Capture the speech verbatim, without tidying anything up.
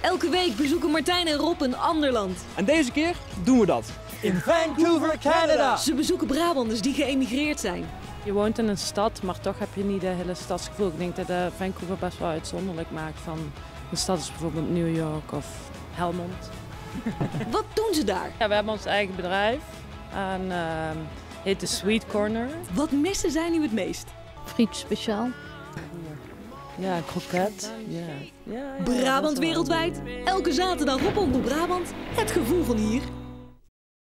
Elke week bezoeken Martijn en Rob een ander land. En deze keer doen we dat. In Vancouver, Canada. Ze bezoeken Brabanders die geëmigreerd zijn. Je woont in een stad, maar toch heb je niet dat hele stadsgevoel. Ik denk dat de Vancouver best wel uitzonderlijk maakt van een stad als bijvoorbeeld New York of Helmond. Wat doen ze daar? Ja, we hebben ons eigen bedrijf en uh, heet The Sweet Corner. Wat missen zij nu het meest? Friet speciaal. Ja, kroket. Ja. Ja, ja, Brabant wereldwijd. Elke zaterdag op Omroep Brabant. Het gevoel van hier.